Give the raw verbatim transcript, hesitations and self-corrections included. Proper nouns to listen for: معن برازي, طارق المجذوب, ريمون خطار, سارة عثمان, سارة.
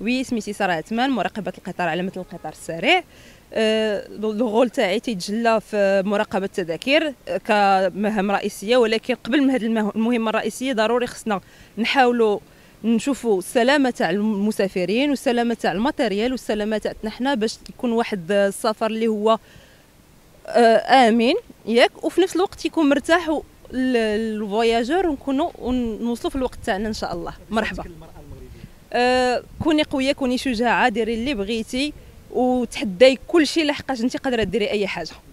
وي سميتي سارة عثمان، مراقبة القطار على مثل القطار السريع. الغول تاعي تيتجلى في مراقبة التذاكر كمهام رئيسية، ولكن قبل ما هذه المهمة الرئيسية ضروري خصنا نحاولوا نشوفوا السلامة تاع المسافرين والسلامة تاع الماتيريال والسلامة تاعنا حنا، باش يكون واحد السفر اللي هو آمن ياك، وفي نفس الوقت يكون مرتاح للفواياجور ونكونوا ونوصلوا في الوقت تاعنا ان شاء الله. مرحبا. أه كوني قويه، كوني شجاعه، ديري اللي بغيتي وتحداي كل شيء لحقاش انت قادره ديري اي حاجه.